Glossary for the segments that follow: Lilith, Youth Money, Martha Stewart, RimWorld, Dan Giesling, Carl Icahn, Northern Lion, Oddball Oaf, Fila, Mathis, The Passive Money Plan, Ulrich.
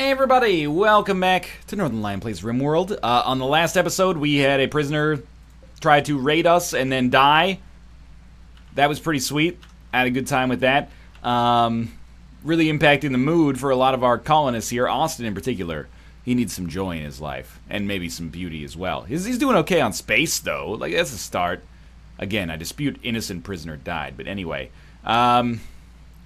Hey everybody, welcome back to Northern Lion Plays RimWorld. On the last episode, we had a prisoner try to raid us and then die. That was pretty sweet. I had a good time with that. Really impacting the mood for a lot of our colonists here, Austin in particular. He needs some joy in his life, and maybe some beauty as well. He's doing okay on space, though. Like, that's a start. Again, I dispute innocent prisoner died, but anyway.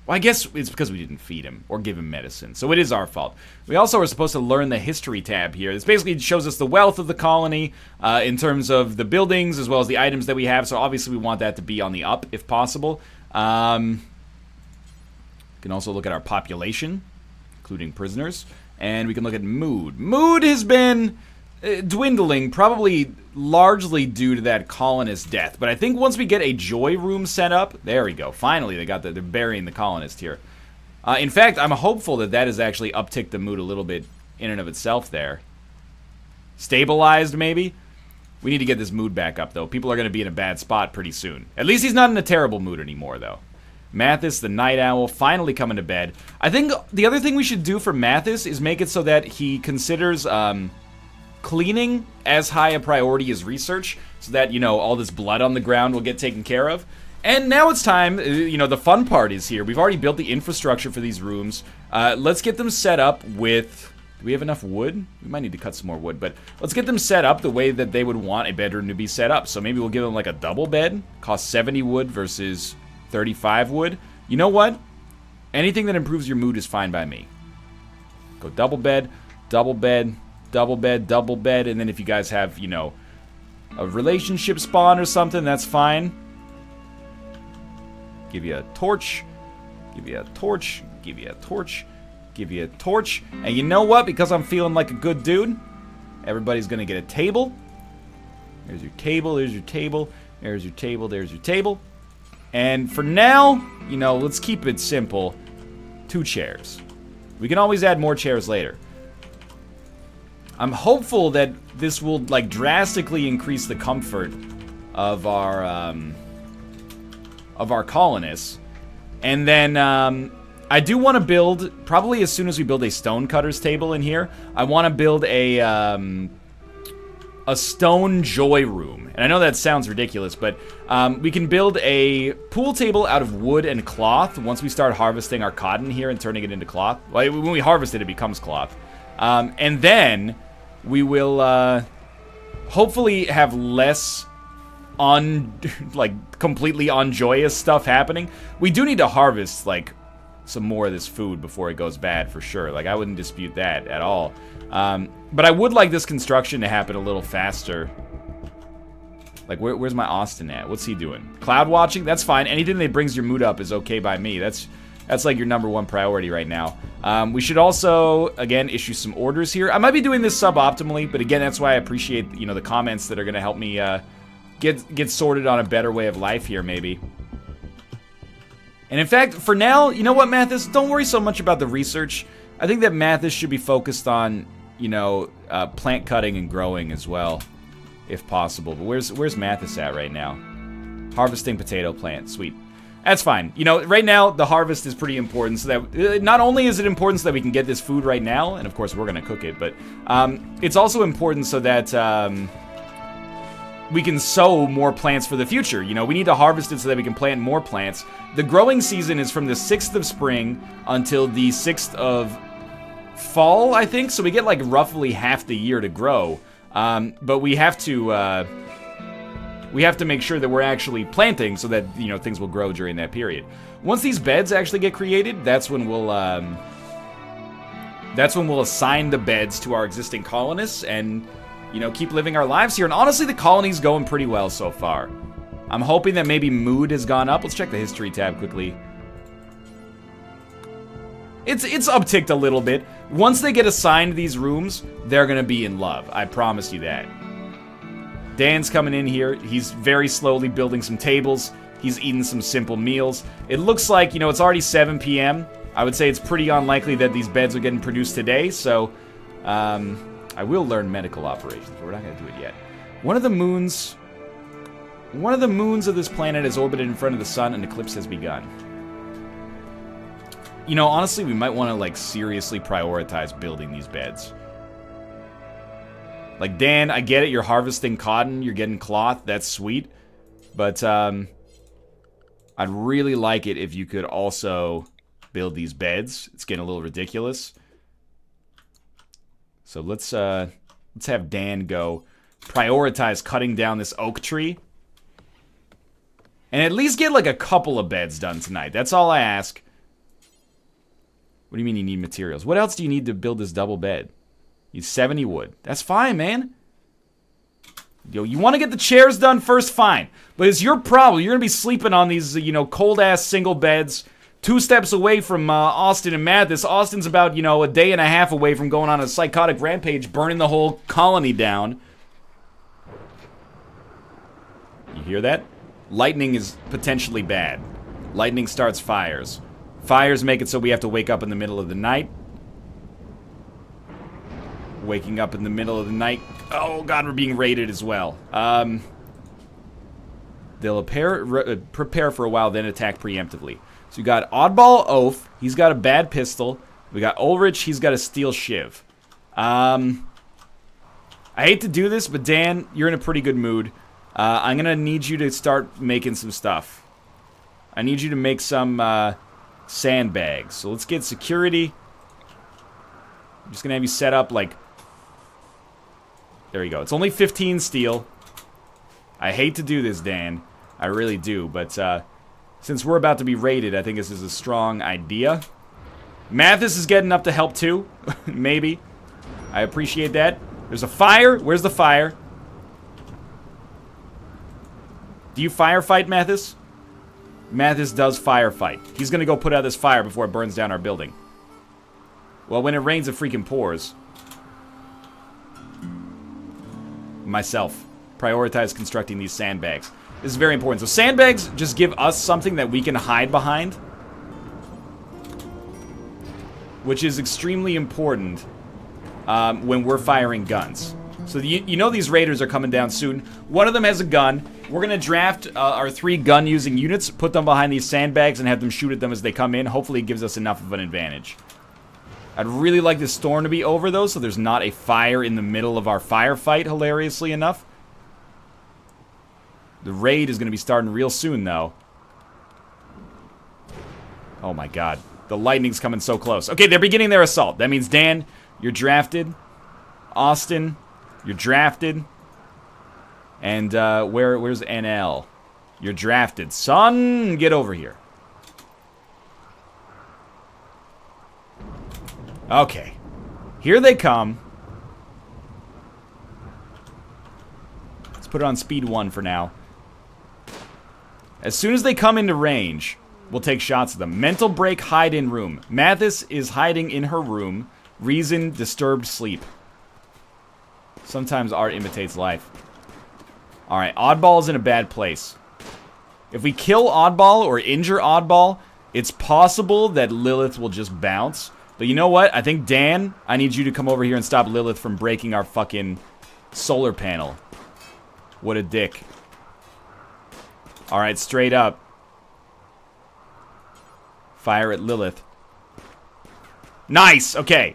Well, I guess it's because we didn't feed him or give him medicine, so it is our fault. We also are supposed to learn the history tab here. This basically shows us the wealth of the colony in terms of the buildings as well as the items that we have, so obviously we want that to be on the up if possible. We can also look at our population, including prisoners, and we can look at mood. Mood has been dwindling, probably largely due to that colonist death. But I think once we get a joy room set up, there we go. Finally, they're burying the colonist here. In fact, I'm hopeful that that has actually upticked the mood a little bit in and of itself there. Stabilized, maybe? We need to get this mood back up, though. People are going to be in a bad spot pretty soon. At least he's not in a terrible mood anymore, though. Mathis, the night owl, finally coming to bed. I think the other thing we should do for Mathis is make it so that he considers cleaning as high a priority as research, so that, you know, all this blood on the ground will get taken care of. And now it's time, you know, the fun part is here. We've already built the infrastructure for these rooms. Let's get them set up with... Do we have enough wood? We might need to cut some more wood, but let's get them set up the way that they would want a bedroom to be set up. So maybe we'll give them like a double bed. Cost 70 wood versus 35 wood. You know what? Anything that improves your mood is fine by me. Go double bed, double bed, double bed, double bed, and then if you guys have, you know, a relationship spawn or something, that's fine. Give you a torch, give you a torch, give you a torch, give you a torch, and you know what? Because I'm feeling like a good dude, everybody's gonna get a table. There's your table, there's your table, there's your table, there's your table. And for now, you know, let's keep it simple. 2 chairs. We can always add more chairs later. I'm hopeful that this will, like, drastically increase the comfort of our colonists. And then, I do want to build, probably as soon as we build a stonecutter's table in here, I want to build a stone joy room. And I know that sounds ridiculous, but we can build a pool table out of wood and cloth once we start harvesting our cotton here and turning it into cloth. Well, when we harvest it, it becomes cloth. And then we will hopefully have less completely unjoyous stuff happening. We do need to harvest like some more of this food before it goes bad for sure. Like, I wouldn't dispute that at all. But I would like this construction to happen a little faster. Like, where's my Austin at? What's he doing? Cloud watching? That's fine. Anything that brings your mood up is okay by me. That's like your #1 priority right now. We should also, again, issue some orders here. I might be doing this suboptimally, but again, that's why I appreciate, you know, the comments that are going to help me get sorted on a better way of life here, maybe. And in fact, for now, you know what, Mathis? Don't worry so much about the research. I think that Mathis should be focused on, you know, plant cutting and growing as well, if possible. But where's Mathis at right now? Harvesting potato plant. Sweet. That's fine. You know, right now, the harvest is pretty important, so that not only is it important so that we can get this food right now, and of course we're going to cook it, but it's also important so that we can sow more plants for the future. You know, we need to harvest it so that we can plant more plants. The growing season is from the 6th of spring until the 6th of fall, I think, so we get like roughly half the year to grow, but we have to... We have to make sure that we're actually planting so that, you know, things will grow during that period. Once these beds actually get created, that's when we'll assign the beds to our existing colonists and, you know, keep living our lives here. And honestly, the colony's going pretty well so far. I'm hoping that maybe mood has gone up. Let's check the history tab quickly. It's upticked a little bit. Once they get assigned these rooms, they're gonna be in love. I promise you that. Dan's coming in here. He's very slowly building some tables. He's eating some simple meals. It looks like, you know, it's already 7 p.m. I would say it's pretty unlikely that these beds are getting produced today, so... I will learn medical operations, but we're not going to do it yet. One of the moons of this planet is orbited in front of the sun, and eclipse has begun. You know, honestly, we might want to, like, seriously prioritize building these beds. Like, Dan, I get it. You're harvesting cotton. You're getting cloth. That's sweet. But, I'd really like it if you could also build these beds. It's getting a little ridiculous. So let's have Dan go prioritize cutting down this oak tree. And at least get, like, a couple of beds done tonight. That's all I ask. What do you mean you need materials? What else do you need to build this double bed? You need 70 wood. That's fine, man. Yo, you want to get the chairs done first? Fine. But it's your problem. You're going to be sleeping on these, you know, cold-ass single beds. 2 steps away from Austin and Mathis. Austin's about, you know, a day and a half away from going on a psychotic rampage, burning the whole colony down. You hear that? Lightning is potentially bad. Lightning starts fires. Fires make it so we have to wake up in the middle of the night. Waking up in the middle of the night. Oh god, we're being raided as well. They'll prepare for a while, then attack preemptively. So you got Oddball Oaf. He's got a bad pistol. We got Ulrich. He's got a steel shiv. I hate to do this, but Dan, you're in a pretty good mood. I'm going to need you to start making some stuff. I need you to make some sandbags. So let's get security. I'm just going to have you set up like... There you go. It's only 15 steel. I hate to do this, Dan. I really do, but... Since we're about to be raided, I think this is a strong idea. Mathis is getting up to help too. Maybe. I appreciate that. There's a fire. Where's the fire? Do you firefight, Mathis? Mathis does firefight. He's going to go put out this fire before it burns down our building. Well, when it rains, it freaking pours. Myself. Prioritize constructing these sandbags. This is very important. So sandbags just give us something that we can hide behind, which is extremely important when we're firing guns. So you know these raiders are coming down soon. One of them has a gun. We're going to draft our 3 gun-using units, put them behind these sandbags, and have them shoot at them as they come in. Hopefully it gives us enough of an advantage. I'd really like this storm to be over, though, so there's not a fire in the middle of our firefight, hilariously enough. The raid is going to be starting real soon, though. Oh, my God. The lightning's coming so close. Okay, they're beginning their assault. That means, Dan, you're drafted. Austin, you're drafted. And where's NL? You're drafted. Son, get over here. Okay. Here they come. Let's put it on speed 1 for now. As soon as they come into range, we'll take shots at them. Mental break, hide in room. Mathis is hiding in her room. Reason, disturbed sleep. Sometimes art imitates life. Alright, Oddball's in a bad place. If we kill Oddball or injure Oddball, it's possible that Lilith will just bounce. But you know what? I think, Dan, I need you to come over here and stop Lilith from breaking our fucking solar panel. What a dick. Alright, straight up. Fire at Lilith. Nice! Okay.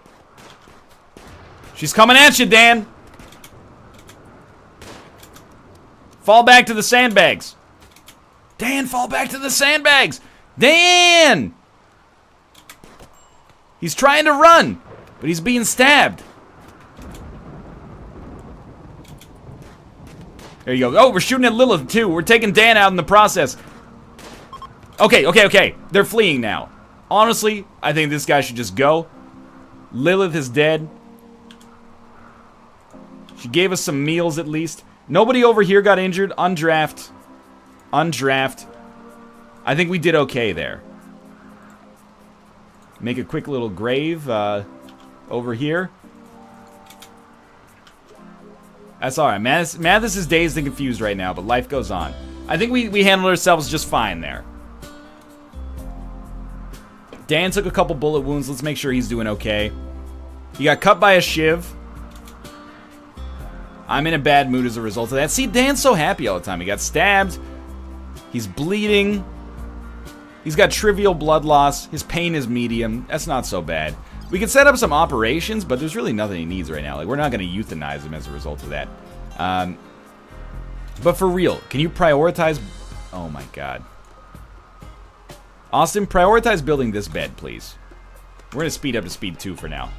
She's coming at you, Dan! Fall back to the sandbags! Dan, fall back to the sandbags! Dan! He's trying to run, but he's being stabbed. There you go. Oh, we're shooting at Lilith, too. We're taking Dan out in the process. Okay, okay, okay. They're fleeing now. Honestly, I think this guy should just go. Lilith is dead. She gave us some meals, at least. Nobody over here got injured. Undraft. Undraft. I think we did okay there. Make a quick little grave over here. That's alright. Mathis is dazed and confused right now, but life goes on. I think we handled ourselves just fine there. Dan took a couple bullet wounds. Let's make sure he's doing okay. He got cut by a shiv. I'm in a bad mood as a result of that. See, Dan's so happy all the time. He got stabbed. He's bleeding. He's got trivial blood loss. His pain is medium. That's not so bad. We can set up some operations, but there's really nothing he needs right now. Like, we're not going to euthanize him as a result of that. But for real, can you prioritize... Oh my god. Austin, prioritize building this bed, please. We're going to speed up to speed 2 for now.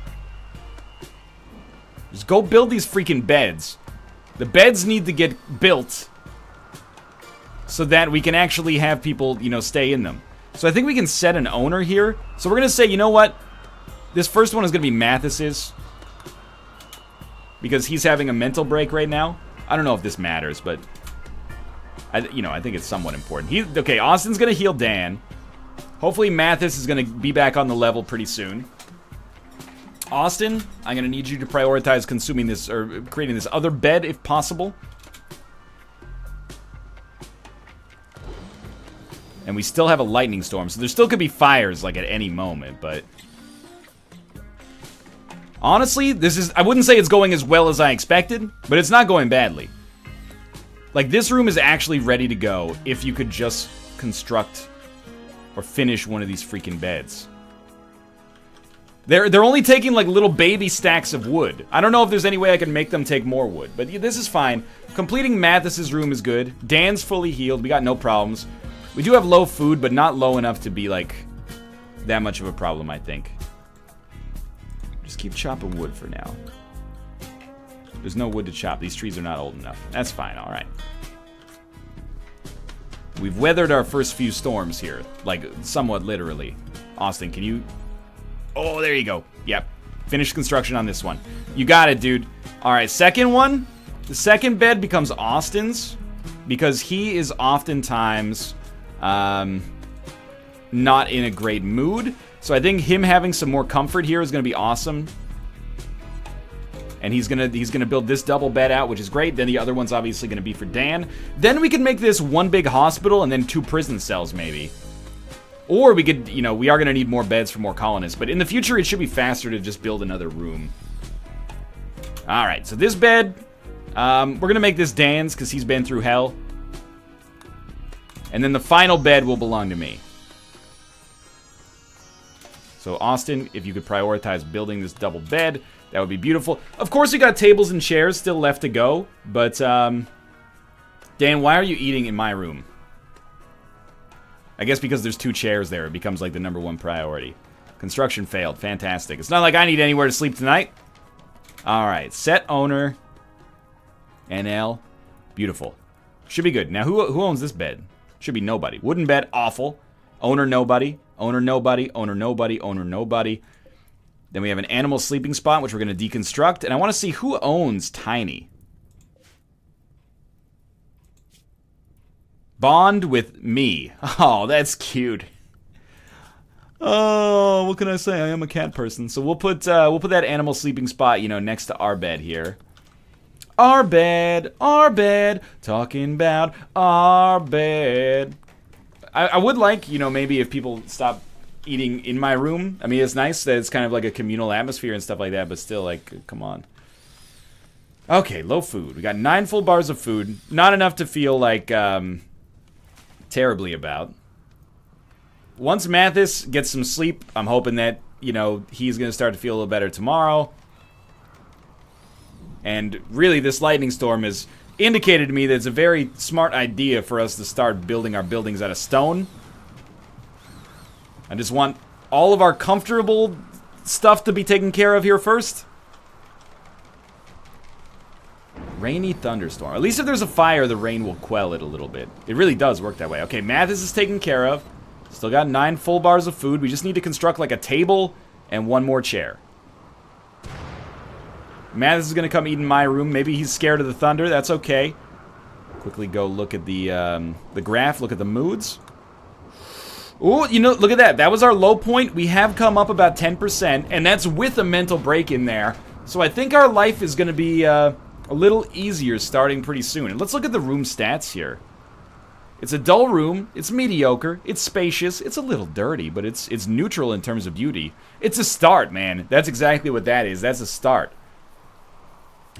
Just go build these freaking beds. The beds need to get built so that we can actually have people, you know, stay in them. So I think we can set an owner here. So we're going to say, you know what? This first one is going to be Mathis's, because he's having a mental break right now. I don't know if this matters, but I think it's somewhat important. Okay, Austin's going to heal Dan. Hopefully Mathis is going to be back on the level pretty soon. Austin, I'm going to need you to prioritize consuming this, or creating this other bed if possible. And we still have a lightning storm, so there still could be fires, like, at any moment, but... Honestly, this is... I wouldn't say it's going as well as I expected, but it's not going badly. Like, this room is actually ready to go if you could just construct or finish one of these freaking beds. They're only taking, like, little baby stacks of wood. I don't know if there's any way I can make them take more wood, but this is fine. Completing Mathis's room is good. Dan's fully healed. We got no problems. We do have low food, but not low enough to be, like, that much of a problem, I think. Just keep chopping wood for now. There's no wood to chop. These trees are not old enough. That's fine. All right. We've weathered our first few storms here, like, somewhat literally. Austin, can you... Oh, there you go. Yep. Finish construction on this one. You got it, dude. All right, second one. The second bed becomes Austin's because he is oftentimes not in a great mood. So I think him having some more comfort here is going to be awesome. And he's gonna build this double bed out, which is great. Then the other one's obviously going to be for Dan. Then we could make this one big hospital and then 2 prison cells maybe. Or we could, you know, we are going to need more beds for more colonists. But in the future, it should be faster to just build another room. All right, so this bed, we're going to make this Dan's because he's been through hell. And then the final bed will belong to me. So, Austin, if you could prioritize building this double bed, that would be beautiful. Of course, we got tables and chairs still left to go, but, Dan, why are you eating in my room? I guess because there's 2 chairs there, it becomes, like, the #1 priority. Construction failed. Fantastic. It's not like I need anywhere to sleep tonight. All right. Set owner. NL. Beautiful. Should be good. Now, who owns this bed? Should be nobody. Wooden bed. Awful. Owner, nobody. Owner, nobody, owner, nobody, owner, nobody. Then we have an animal sleeping spot, which we're going to deconstruct. And I want to see who owns Tiny. Bond with me. Oh, that's cute. Oh, what can I say? I am a cat person. So we'll put that animal sleeping spot, you know, next to our bed here. Our bed, talking about our bed. I would like, you know, maybe if people stop eating in my room. I mean, it's nice that it's kind of like a communal atmosphere and stuff like that, but still, like, come on. Okay, low food. We got 9 full bars of food. Not enough to feel, like, terribly about. Once Mathis gets some sleep, I'm hoping that, you know, he's going to start to feel a little better tomorrow. And really, this lightning storm is... indicated to me that it's a very smart idea for us to start building our buildings out of stone. I just want all of our comfortable stuff to be taken care of here first. Rainy thunderstorm. At least if there's a fire, the rain will quell it a little bit. It really does work that way. Okay, Mathis is taken care of. Still got 9 full bars of food. We just need to construct, like, a table and 1 more chair. Mathis is going to come eat in my room. Maybe he's scared of the thunder. That's okay. Quickly go look at the graph. Look at the moods. Ooh, you know, look at that. That was our low point. We have come up about 10%, and that's with a mental break in there. So I think our life is going to be a little easier starting pretty soon. And let's look at the room stats here. It's a dull room. It's mediocre. It's spacious. It's a little dirty, but it's neutral in terms of beauty. It's a start, man. That's exactly what that is. That's a start.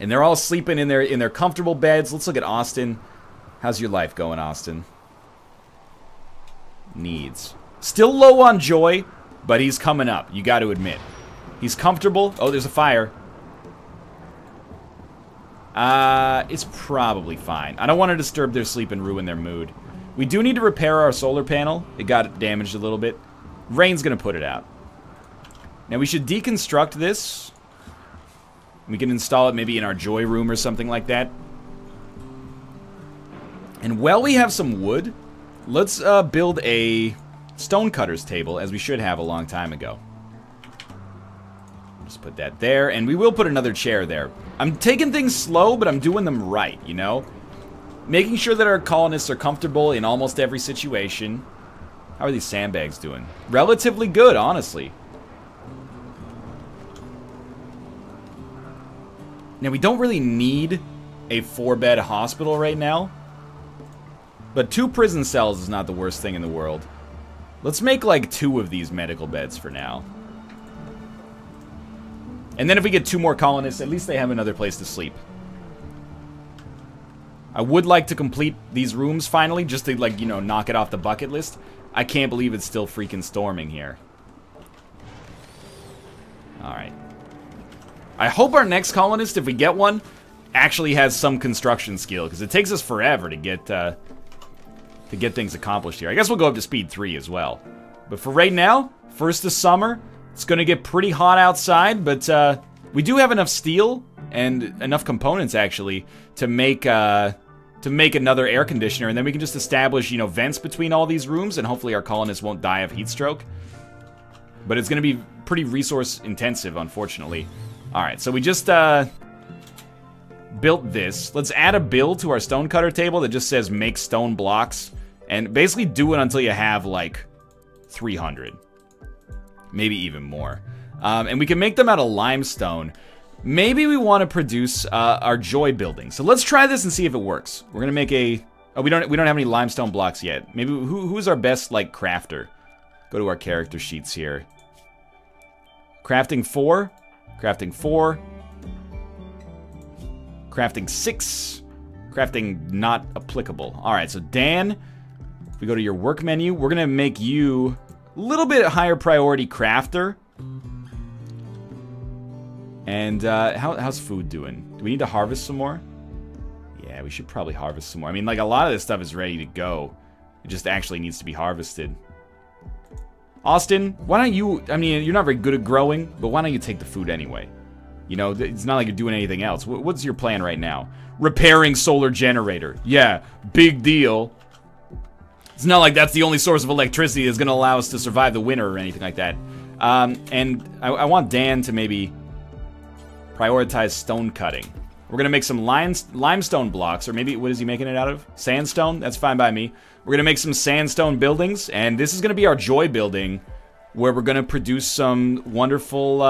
And they're all sleeping in their comfortable beds. Let's look at Austin. How's your life going, Austin? Needs. Still low on joy, but he's coming up. You got to admit. He's comfortable. Oh, there's a fire. It's probably fine. I don't want to disturb their sleep and ruin their mood. We do need to repair our solar panel. It got damaged a little bit. Rain's going to put it out. Now, we should deconstruct this. We can install it maybe in our joy room or something like that. And while we have some wood, let's build a stonecutter's table, as we should have a long time ago. Just put that there, and we will put another chair there. I'm taking things slow, but I'm doing them right, you know? Making sure that our colonists are comfortable in almost every situation. How are these sandbags doing? Relatively good, honestly. Now, we don't really need a 4-bed hospital right now. But 2 prison cells is not the worst thing in the world. Let's make, like, 2 of these medical beds for now. And then if we get 2 more colonists, at least they have another place to sleep. I would like to complete these rooms finally, just to, like, you know, knock it off the bucket list. I can't believe it's still freaking storming here. Alright. I hope our next colonist, if we get one, actually has some construction skill, because it takes us forever to get things accomplished here. I guess we'll go up to speed 3 as well. But for right now, first of summer, it's going to get pretty hot outside, but we do have enough steel and enough components, actually, to make another air conditioner, and then we can just establish, you know, vents between all these rooms, and hopefully our colonists won't die of heat stroke. But it's going to be pretty resource intensive, unfortunately. Alright, so we just built this. Let's add a build to our stonecutter table that just says make stone blocks. And basically do it until you have like 300. Maybe even more. And we can make them out of limestone. Maybe we want to produce our joy building. So let's try this and see if it works. We're going to make a... Oh, we don't have any limestone blocks yet. Maybe who's our best, like, crafter? Go to our character sheets here. Crafting 4... Crafting 4. Crafting 6. Crafting not applicable. Alright, so Dan, if we go to your work menu, we're going to make you a little bit higher priority crafter. And how's food doing? Do we need to harvest some more? Yeah, we should probably harvest some more. I mean, like, a lot of this stuff is ready to go. It just actually needs to be harvested. Austin, why don't you, I mean, you're not very good at growing, but why don't you take the food anyway? You know, it's not like you're doing anything else. What's your plan right now? Repairing solar generator. Yeah, big deal. It's not like that's the only source of electricity that's going to allow us to survive the winter or anything like that. And I want Dan to maybe prioritize stone cutting. We're going to make some limestone blocks, or maybe, what is he making it out of? Sandstone? That's fine by me. We're going to make some sandstone buildings, and this is going to be our joy building, where we're going to produce some wonderful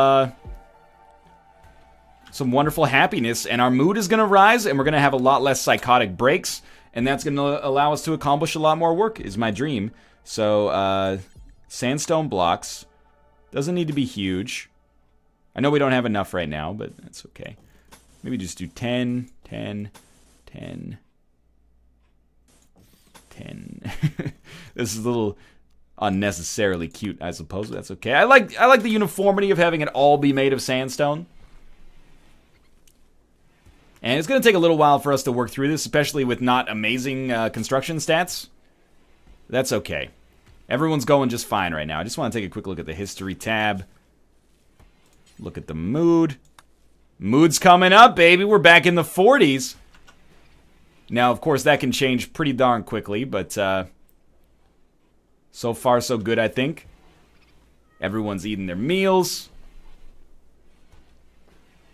happiness, and our mood is going to rise, and we're going to have a lot less psychotic breaks, and that's going to allow us to accomplish a lot more work, is my dream. So, sandstone blocks. Doesn't need to be huge. I know we don't have enough right now, but that's okay. Maybe just do 10, 10, 10, 10. This is a little unnecessarily cute, I suppose, but that's okay. I like the uniformity of having it all be made of sandstone. And it's going to take a little while for us to work through this, especially with not amazing construction stats. That's okay. Everyone's going just fine right now. I just want to take a quick look at the history tab. Look at the mood. Mood's coming up, baby. We're back in the 40s. Now, of course, that can change pretty darn quickly, but so far, so good, I think. Everyone's eating their meals.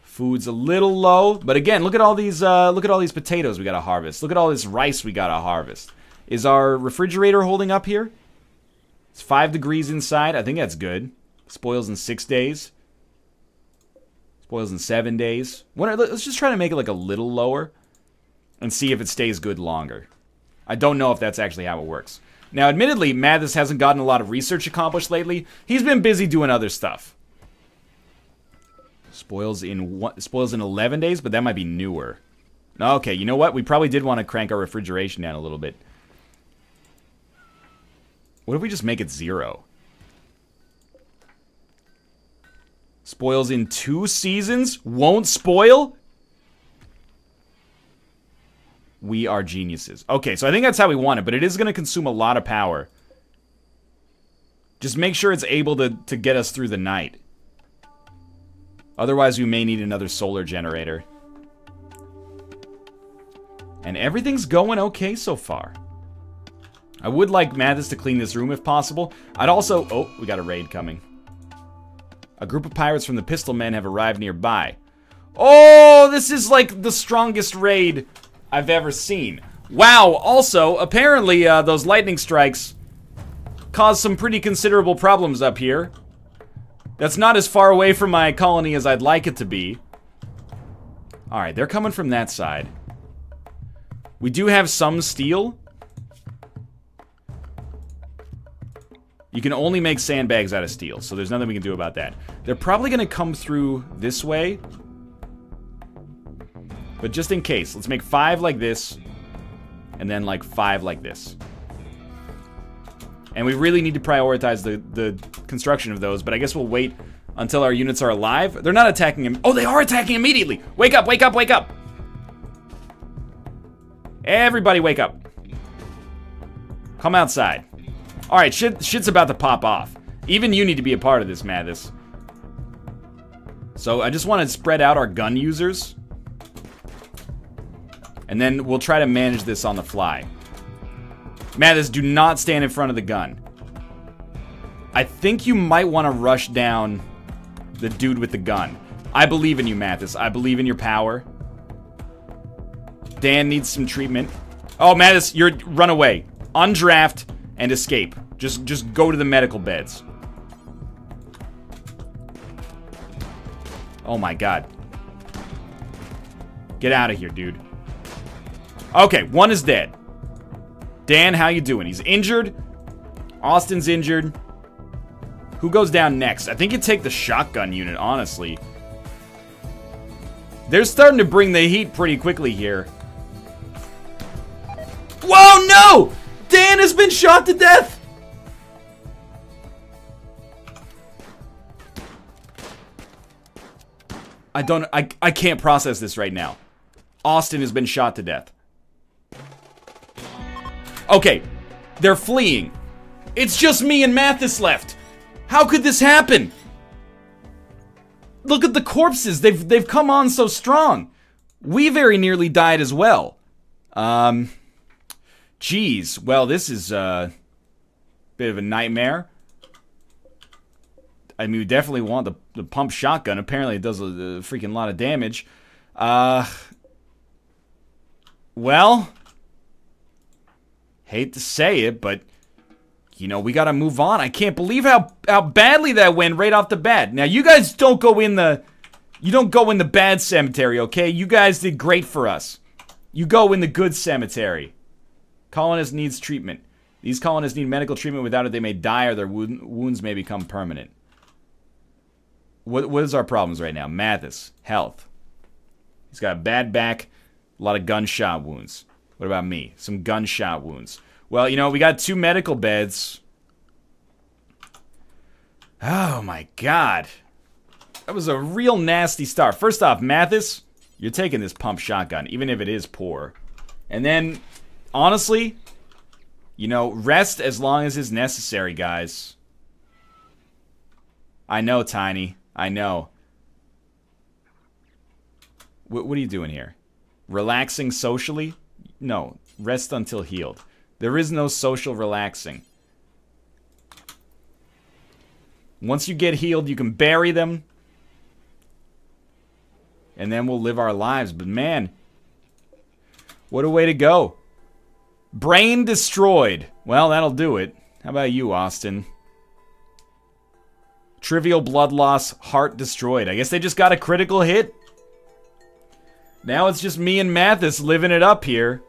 Food's a little low, but again, look at all these potatoes we gotta harvest. Look at all this rice we gotta harvest. Is our refrigerator holding up here? It's 5 degrees inside. I think that's good. Spoils in 6 days. Boils in 7 days. Let's just try to make it like a little lower and see if it stays good longer. I don't know if that's actually how it works. Now, admittedly, Mathis hasn't gotten a lot of research accomplished lately. He's been busy doing other stuff. Spoils in 11 days, but that might be newer. Okay, you know what? We probably did want to crank our refrigeration down a little bit. What if we just make it 0? Spoils in 2 seasons? Won't spoil? We are geniuses. Okay, so I think that's how we want it, but it is going to consume a lot of power. Just make sure it's able to get us through the night. Otherwise, we may need another solar generator. And everything's going okay so far. I would like Mathis to clean this room if possible. I'd also... Oh, we got a raid coming. A group of pirates from the Pistol Men have arrived nearby. Oh, this is like the strongest raid I've ever seen. Wow, also, apparently those lightning strikes caused some pretty considerable problems up here. That's not as far away from my colony as I'd like it to be. Alright, they're coming from that side. We do have some steel. You can only make sandbags out of steel, so there's nothing we can do about that. They're probably going to come through this way. But just in case, let's make 5 like this, and then like 5 like this. And we really need to prioritize the construction of those, but I guess we'll wait until our units are alive. They're not attacking him. Oh, they are attacking immediately! Wake up, wake up, wake up! Everybody wake up. Come outside. Alright, shit's about to pop off. Even you need to be a part of this, Mathis. So I just want to spread out our gun users. And then we'll try to manage this on the fly. Mathis, do not stand in front of the gun. I think you might want to rush down the dude with the gun. I believe in you, Mathis. I believe in your power. Dan needs some treatment. Oh, Mathis, you're... Run away. Undraft and escape. Just go to the medical beds. Oh my god. Get out of here, dude. Okay, one is dead. Dan, how you doing? He's injured. Austin's injured. Who goes down next? I think you take the shotgun unit, honestly. They're starting to bring the heat pretty quickly here. Whoa, no! Dan has been shot to death! I can't process this right now. Austin has been shot to death. Okay, they're fleeing. It's just me and Mathis left. How could this happen? Look at the corpses. They've come on so strong. We very nearly died as well. Geez, well, this is a bit of a nightmare. I mean, we definitely want the pump shotgun. Apparently, it does a freaking lot of damage. Well, hate to say it, but, you know, we gotta move on. I can't believe how badly that went right off the bat. Now, you guys don't go in the... You don't go in the bad cemetery, okay? You guys did great for us. You go in the good cemetery. Colonist needs treatment. These colonists need medical treatment. Without it, they may die or their wounds may become permanent. What is our problems right now? Mathis. Health. He's got a bad back. A lot of gunshot wounds. What about me? Some gunshot wounds. Well, you know, we got 2 medical beds. Oh, my God. That was a real nasty start. First off, Mathis, you're taking this pump shotgun, even if it is poor. And then... Honestly, you know, rest as long as is necessary, guys. I know, Tiny. I know. What are you doing here? Relaxing socially? No. Rest until healed. There is no social relaxing. Once you get healed, you can bury them. And then we'll live our lives. But man, what a way to go. Brain destroyed. Well, that'll do it. How about you, Austin? Trivial blood loss, heart destroyed. I guess they just got a critical hit. Now it's just me and Mathis living it up here.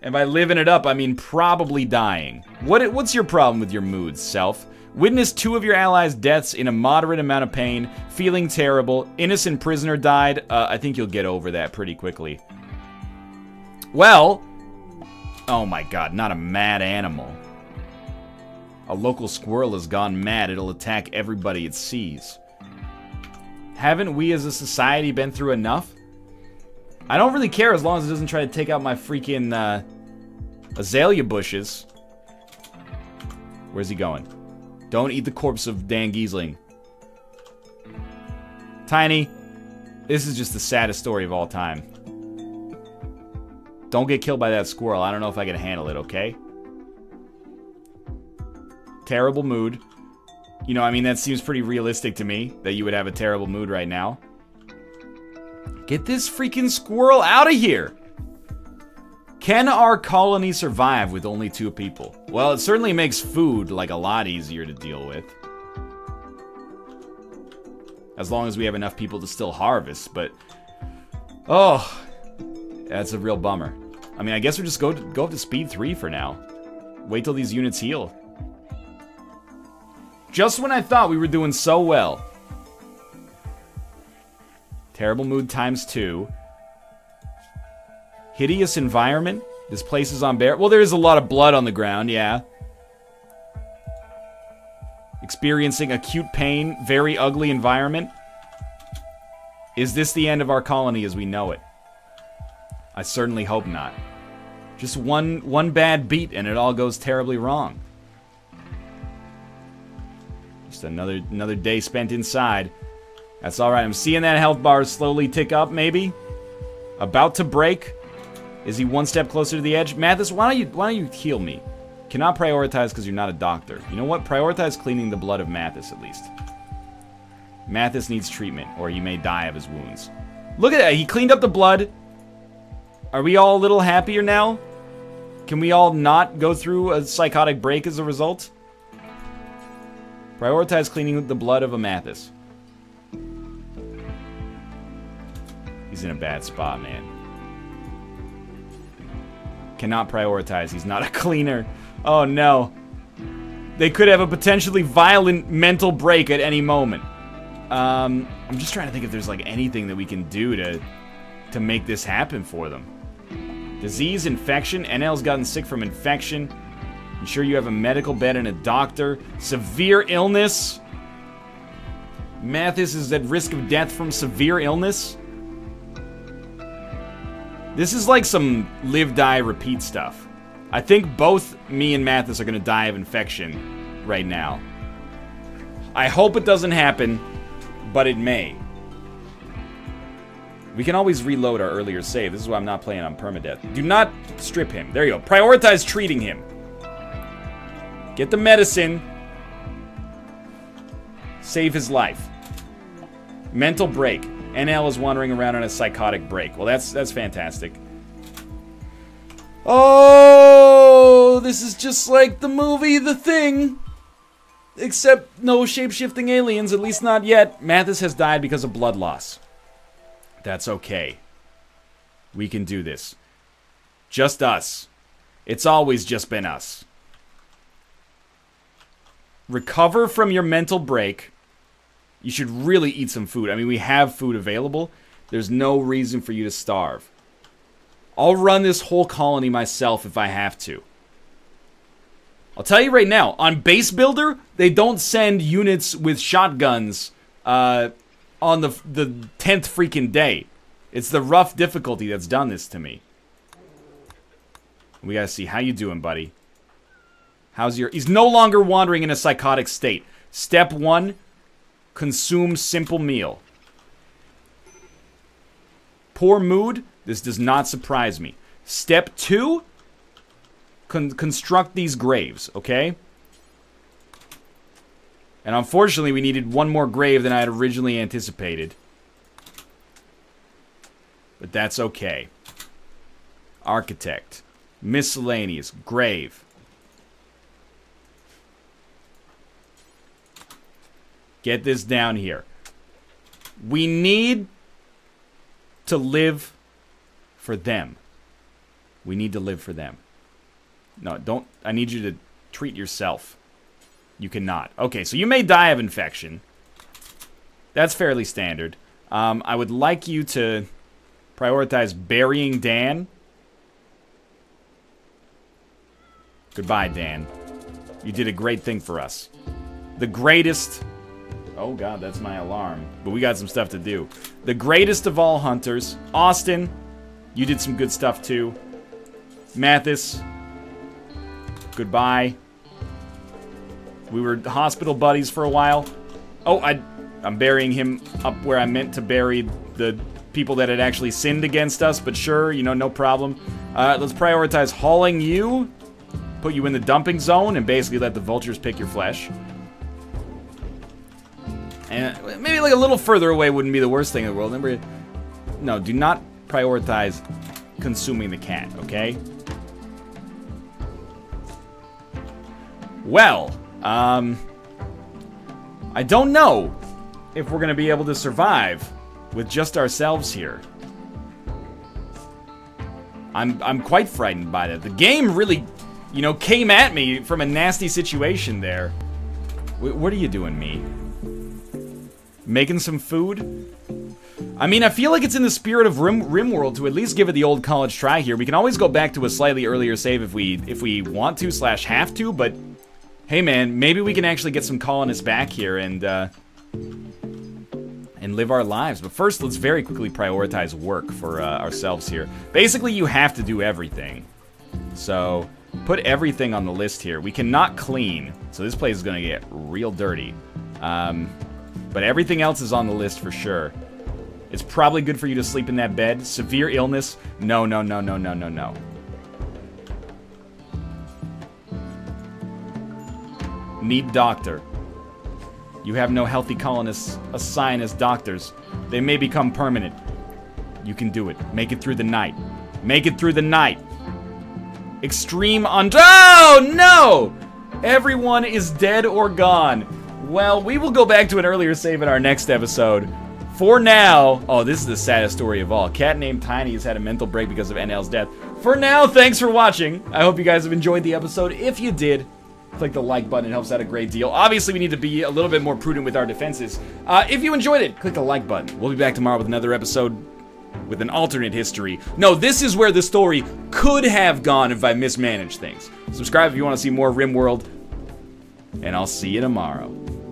And by living it up, I mean probably dying. What's your problem with your mood, self? Witness 2 of your allies' deaths in a moderate amount of pain, feeling terrible. Innocent prisoner died. I think you'll get over that pretty quickly. Well, Oh my god, not a mad animal. A local squirrel has gone mad. It'll attack everybody it sees. Haven't we as a society been through enough? I don't really care as long as it doesn't try to take out my freaking azalea bushes. Where's he going? Don't eat the corpse of Dan Giesling. Tiny, this is just the saddest story of all time. Don't get killed by that squirrel. I don't know if I can handle it, okay? Terrible mood. You know, I mean, that seems pretty realistic to me, that you would have a terrible mood right now. Get this freaking squirrel out of here! Can our colony survive with only 2 people? Well, it certainly makes food, like, a lot easier to deal with. As long as we have enough people to still harvest, but... oh, that's a real bummer. I mean, I guess we'll just go up to speed 3 for now. Wait till these units heal. Just when I thought we were doing so well. Terrible mood times 2. Hideous environment. This place is unbearable. Well, there is a lot of blood on the ground, yeah. Experiencing acute pain. Very ugly environment. Is this the end of our colony as we know it? I certainly hope not. Just one bad beat and it all goes terribly wrong. Just another day spent inside. That's alright. I'm seeing that health bar slowly tick up, maybe? About to break. Is he one step closer to the edge? Mathis, why don't you heal me? Cannot prioritize because you're not a doctor. You know what? Prioritize cleaning the blood of Mathis, at least. Mathis needs treatment, or he may die of his wounds. Look at that! He cleaned up the blood. Are we all a little happier now? Can we all not go through a psychotic break as a result? Prioritize cleaning the blood of Amathus. He's in a bad spot, man. Cannot prioritize. He's not a cleaner. Oh, no. They could have a potentially violent mental break at any moment. I'm just trying to think if there's, like, anything that we can do to make this happen for them. Disease, infection. NL's gotten sick from infection. Ensure you have a medical bed and a doctor. Severe illness. Mathis is at risk of death from severe illness. This is like some live, die, repeat stuff. I think both me and Mathis are gonna die of infection right now. I hope it doesn't happen, but it may. We can always reload our earlier save. This is why I'm not playing on permadeath. Do not strip him. There you go. Prioritize treating him. Get the medicine. Save his life. Mental break. NL is wandering around on a psychotic break. Well, that's fantastic. Oh, this is just like the movie The Thing. Except no shape-shifting aliens, at least not yet. Mathis has died because of blood loss. That's okay. We can do this. Just us. It's always just been us. Recover from your mental break. You should really eat some food. I mean, we have food available. There's no reason for you to starve. I'll run this whole colony myself if I have to. I'll tell you right now, on Base Builder, they don't send units with shotguns on the 10th freaking day. It's the rough difficulty that's done this to me. We gotta see. How you doing, buddy? How's your... he's no longer wandering in a psychotic state. Step 1... consume simple meal. Poor mood. This does not surprise me. Step 2. Construct these graves, okay? And unfortunately, we needed one more grave than I had originally anticipated. But that's okay. Architect. Miscellaneous. Grave. Get this down here. We need to live for them. We need to live for them. No, don't. I need you to treat yourself. You cannot. Okay, so you may die of infection. That's fairly standard. I would like you to prioritize burying Dan. Goodbye, Dan. You did a great thing for us. The greatest... Oh god, that's my alarm. But we got some stuff to do. The greatest of all hunters. Austin, you did some good stuff too. Mathis, goodbye. We were hospital buddies for a while. Oh, I'm burying him up where I meant to bury the people that had actually sinned against us, but sure, you know, no problem. Let's prioritize hauling you, put you in the dumping zone, and basically let the vultures pick your flesh. And maybe like a little further away wouldn't be the worst thing in the world. Remember, no, do not prioritize consuming the cat, okay? Well, I don't know if we're gonna be able to survive with just ourselves here. I'm quite frightened by that. The game really, you know, came at me from a nasty situation there. What are you doing, me? Making some food? I mean, I feel like it's in the spirit of RimWorld to at least give it the old college try here. We can always go back to a slightly earlier save if we want to / have to, but hey man, maybe we can actually get some colonists back here and live our lives. But first, let's very quickly prioritize work for ourselves here. Basically, you have to do everything. So, put everything on the list here. We cannot clean, so this place is gonna get real dirty. But everything else is on the list for sure. It's probably good for you to sleep in that bed. Severe illness? No, no, no, no, no, no, no. Need doctor. You have no healthy colonists assigned as doctors. They may become permanent. You can do it. Make it through the night. Make it through the night. Extreme oh, no! Everyone is dead or gone. Well, we will go back to an earlier save in our next episode. For now... Oh, this is the saddest story of all. Cat named Tiny has had a mental break because of NL's death. For now, thanks for watching. I hope you guys have enjoyed the episode. If you did, click the like button. It helps out a great deal. Obviously, we need to be a little bit more prudent with our defenses. If you enjoyed it, click the like button. We'll be back tomorrow with another episode with an alternate history. No, this is where the story could have gone if I mismanaged things. Subscribe if you want to see more RimWorld. And I'll see you tomorrow.